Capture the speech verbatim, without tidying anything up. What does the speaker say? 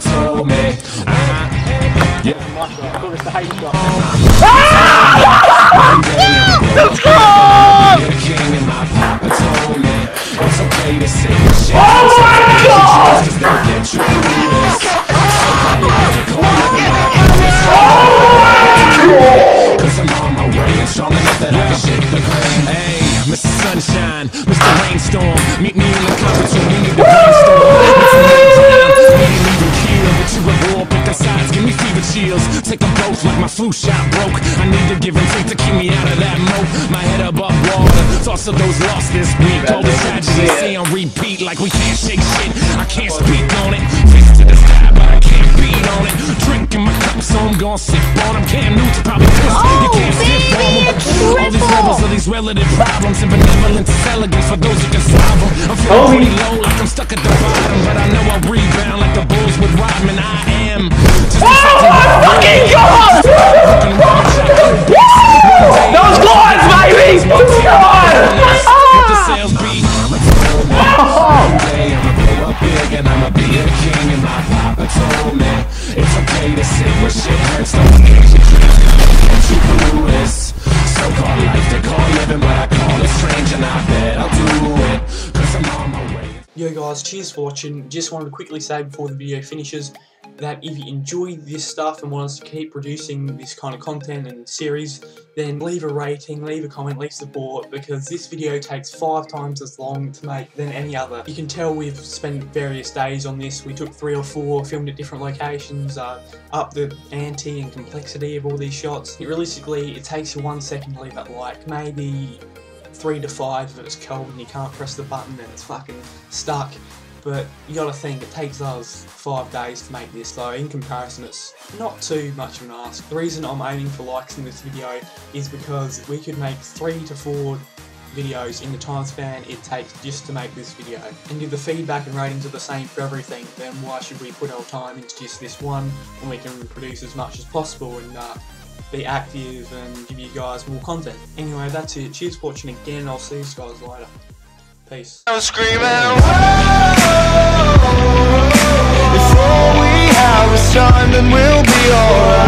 told me. Yeah. Let's go! Oh my God! Mister Sunshine, Mister Rainstorm, meet me in the clouds. You need the brainstorm. It's a night time. Ain't even here, but you at war. Pick the sides, give me fever chills. Take them both like my flu shot broke. I need to give and take to keep me out of that moat. My head above water. Thoughts of those lost this week. All the tragedies stay on repeat like we can't shake shit. I can't speak on it. Face to the sky, but I can't beat on it. Drinking my cup, so I'm gonna sip on them. Cam Newton probably pissed. You can't sip on them. All these levels of these relative problems and benevolence is elegance for those who can solve them. I'm feeling pretty low like I'm stuck at the bottom, but I know I'll rebound like the Bulls with Rodman. I am just oh my fucking God! Those guards, baby! God! Oh! Call life, they call living, but I call it strange, and I bet I'll do it, cause I'm on my way. Yo guys, cheers for watching. Just wanted to quickly say before the video finishes that if you enjoy this stuff and want us to keep producing this kind of content and series, then leave a rating, leave a comment, leave support, because this video takes five times as long to make than any other. You can tell we've spent various days on this. We took three or four, filmed at different locations, uh, up the ante and complexity of all these shots. Realistically, it takes you one second to leave that like, maybe three to five if it's cold and you can't press the button and it's fucking stuck. But you gotta think, it takes us five days to make this, though in comparison it's not too much of an ask. The reason I'm aiming for likes in this video is because we could make three to four videos in the time span it takes just to make this video. And if the feedback and ratings are the same for everything, then why should we put our time into just this one when we can produce as much as possible and uh, be active and give you guys more content? Anyway, that's it. Cheers for watching again. I'll see you guys later. Peace. I'm screaming, whoa! Before we have a son, then we'll be alright.